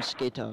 from Skater.